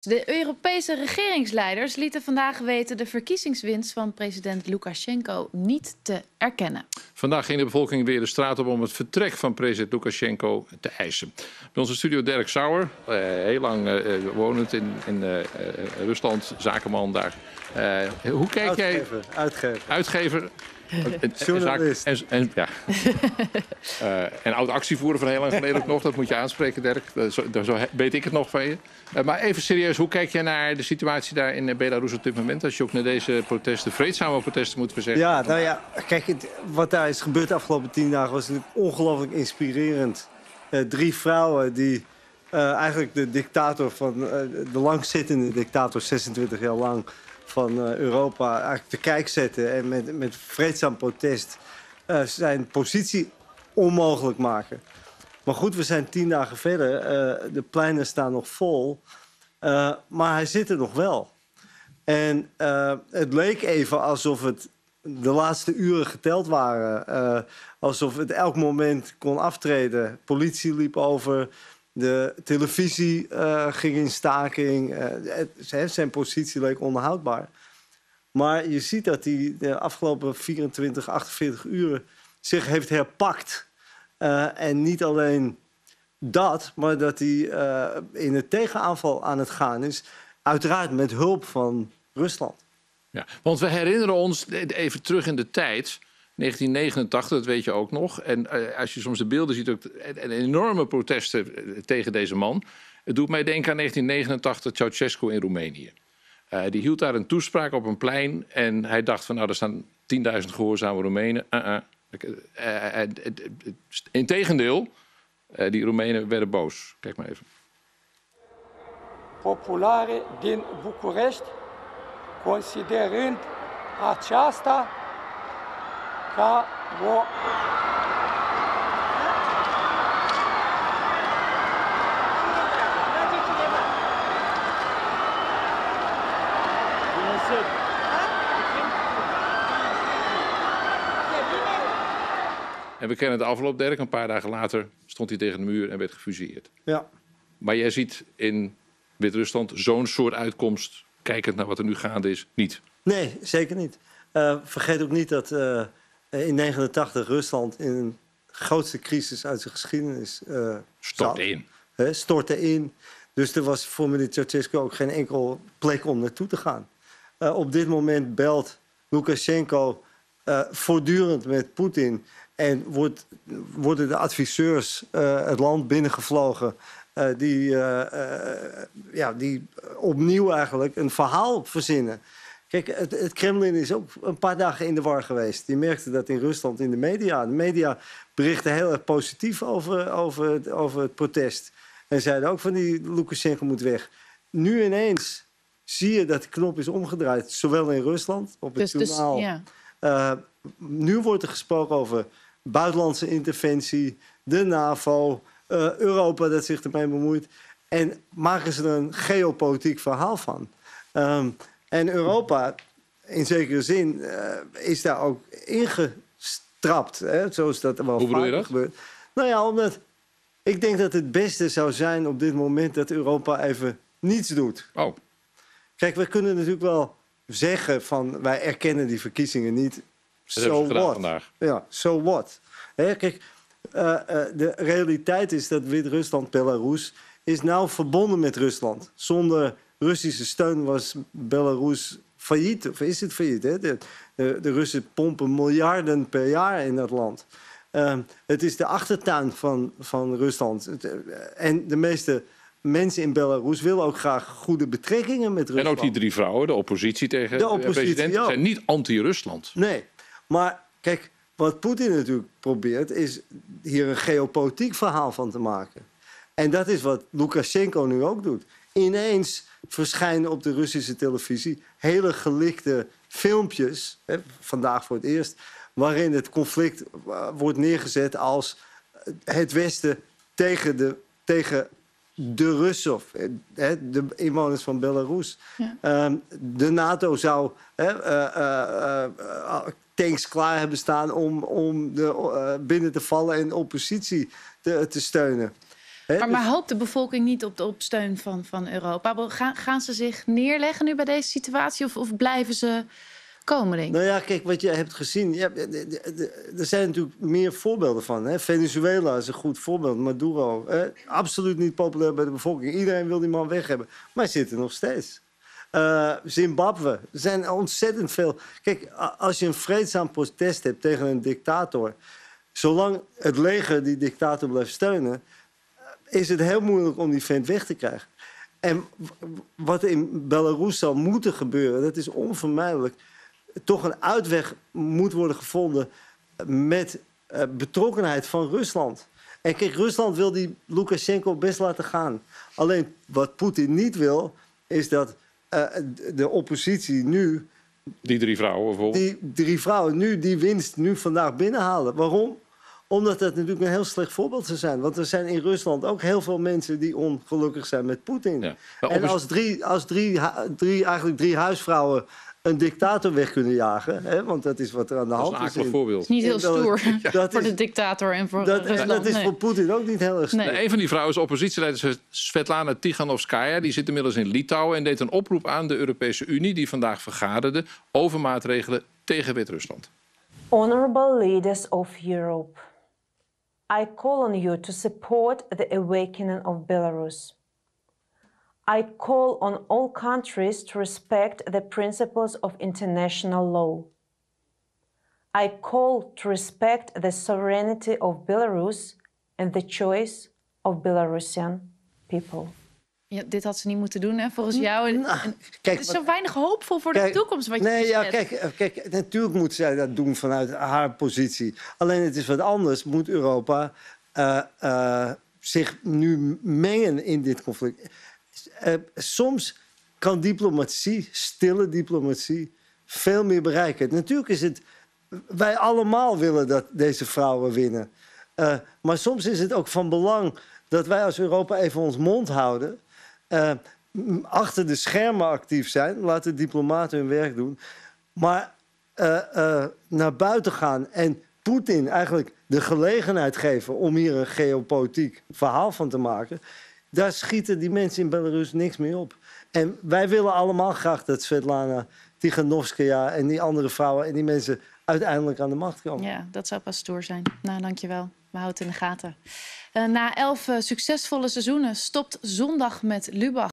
De Europese regeringsleiders lieten vandaag weten de verkiezingswinst van president Lukashenko niet te erkennen. Vandaag ging de bevolking weer de straat op om het vertrek van president Lukashenko te eisen. Bij onze studio Derk Sauer, heel lang wonend in Rusland, zakenman daar. Hoe kijk uitgever, jij? Uitgever. Journalist. En oud-actievoerder van heel lang geleden ook nog. Dat moet je aanspreken, Derk. Zo weet ik het nog van je. Maar even serieus, hoe kijk jij naar de situatie daar in Belarus op dit moment? Als je ook naar deze protesten, vreedzame protesten, moet verzeggen. Ja, nou ja, kijk, wat daar is gebeurd de afgelopen 10 dagen was natuurlijk ongelooflijk inspirerend. 3 vrouwen die eigenlijk de dictator van... de langzittende dictator, 26 jaar lang... van Europa eigenlijk te kijk zetten en met vreedzaam protest zijn positie onmogelijk maken. Maar goed, we zijn 10 dagen verder. De pleinen staan nog vol. Maar hij zit er nog wel. En het leek even alsof het de laatste uren geteld waren. Alsof het elk moment kon aftreden. Politie liep over. De televisie ging in staking. Zijn positie leek onhoudbaar. Maar je ziet dat hij de afgelopen 24, 48 uur zich heeft herpakt. En niet alleen dat, maar dat hij in een tegenaanval aan het gaan is. Uiteraard met hulp van Rusland. Ja, want we herinneren ons even terug in de tijd... 1989, dat weet je ook nog. En als je soms de beelden ziet, ook enorme protesten tegen deze man. Het doet mij denken aan 1989, Ceausescu in Roemenië. Die hield daar een toespraak op een plein. En hij dacht van, nou, er staan 10.000 gehoorzame Roemenen. Integendeel, die Roemenen werden boos. Kijk maar even. Populare din București, considerând aceasta... ca o En we kennen de afloop, Derk. Een paar dagen later stond hij tegen de muur en werd gefusilleerd. Ja. Maar jij ziet in Wit-Rusland zo'n soort uitkomst, kijkend naar wat er nu gaande is, niet. Nee, zeker niet. Vergeet ook niet dat... in 1989 Rusland in een grootste crisis uit zijn geschiedenis stortte in. Dus er was voor meneer Ceausescu ook geen enkel plek om naartoe te gaan. Op dit moment belt Lukashenko voortdurend met Poetin... en worden de adviseurs het land binnengevlogen... die opnieuw eigenlijk een verhaal verzinnen... Kijk, het Kremlin is ook een paar dagen in de war geweest. Die merkte dat in Rusland in de media. De media berichten heel erg positief over het protest. En zeiden ook van die Lukashenko moet weg. Nu ineens zie je dat de knop is omgedraaid. Zowel in Rusland, op het journaal. Nu wordt er gesproken over buitenlandse interventie, de NAVO, Europa dat zich ermee bemoeit. En maken ze er een geopolitiek verhaal van. En Europa, in zekere zin, is daar ook ingestrapt. Hè? Zoals dat er wel vaak gebeurt. Nou ja, omdat ik denk dat het beste zou zijn op dit moment dat Europa even niets doet. Oh. Kijk, we kunnen natuurlijk wel zeggen van wij erkennen die verkiezingen niet. So what? Vandaag. Ja, so what? Hè? Kijk, de realiteit is dat Wit-Rusland, Belarus, is nou verbonden met Rusland. Zonder... Russische steun was Belarus failliet, of is het failliet? Hè? De Russen pompen miljarden per jaar in dat land. Het is de achtertuin van Rusland. En de meeste mensen in Belarus willen ook graag goede betrekkingen met Rusland. En ook die 3 vrouwen, de oppositie tegen de president, zijn niet anti-Rusland. Nee, maar kijk, wat Poetin natuurlijk probeert... is hier een geopolitiek verhaal van te maken. En dat is wat Lukashenko nu ook doet. Ineens verschijnen op de Russische televisie hele gelikte filmpjes... Hè, vandaag voor het eerst, waarin het conflict wordt neergezet als het Westen tegen de Russen... of hè, de inwoners van Belarus. Ja. De NATO zou tanks klaar hebben staan om binnen te vallen en oppositie te steunen. Maar hoopt de bevolking niet op de steun van Europa? Gaan ze zich neerleggen nu bij deze situatie of blijven ze komen, denk ik? Nou ja, kijk, wat je hebt gezien... Ja, er zijn natuurlijk meer voorbeelden van. Hè? Venezuela is een goed voorbeeld, Maduro. Absoluut niet populair bij de bevolking. Iedereen wil die man weg hebben. Maar hij zit er nog steeds. Zimbabwe. Er zijn ontzettend veel... Kijk, als je een vreedzaam protest hebt tegen een dictator... zolang het leger die dictator blijft steunen... is het heel moeilijk om die vent weg te krijgen. En wat in Belarus zal moeten gebeuren... dat is onvermijdelijk... toch een uitweg moet worden gevonden... met betrokkenheid van Rusland. En kijk, Rusland wil die Lukashenko best laten gaan. Alleen wat Poetin niet wil... is dat de oppositie nu... Die drie vrouwen nu die winst nu vandaag binnenhalen. Waarom? Omdat dat natuurlijk een heel slecht voorbeeld zou zijn. Want er zijn in Rusland ook heel veel mensen die ongelukkig zijn met Poetin. Ja. En als drie huisvrouwen een dictator weg kunnen jagen... Hè, want dat is wat er aan de hand is. Dat is een akelig voorbeeld. Het is niet heel stoer voor de dictator en voor Rusland. Dat is voor Poetin ook niet heel erg stoer. Nee. Een van die vrouwen is oppositieleider Svetlana Tichanovskaja. Die zit inmiddels in Litouwen en deed een oproep aan de Europese Unie... die vandaag vergaderde over maatregelen tegen Wit-Rusland. Honorable leaders of Europe, I call on you to support the awakening of Belarus. I call on all countries to respect the principles of international law. I call to respect the sovereignty of Belarus and the choice of Belarusian people. Ja, dit had ze niet moeten doen, hè, volgens jou. Het is zo weinig hoopvol voor de toekomst. Kijk, natuurlijk moet zij dat doen vanuit haar positie. Alleen het is wat anders. Moet Europa zich nu mengen in dit conflict? Soms kan diplomatie, stille diplomatie, veel meer bereiken. Natuurlijk is het... Wij allemaal willen dat deze vrouwen winnen. Maar soms is het ook van belang dat wij als Europa even ons mond houden... achter de schermen actief zijn, laten diplomaten hun werk doen... maar naar buiten gaan en Poetin eigenlijk de gelegenheid geven... om hier een geopolitiek verhaal van te maken... daar schieten die mensen in Belarus niks meer op. En wij willen allemaal graag dat Svetlana Tichanovskaja... en die andere vrouwen en die mensen uiteindelijk aan de macht komen. Ja, dat zou pas stoer zijn. Nou, dankjewel. We houden het in de gaten. Na 11 succesvolle seizoenen stopt zondag met Lubach.